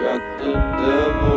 got the devil.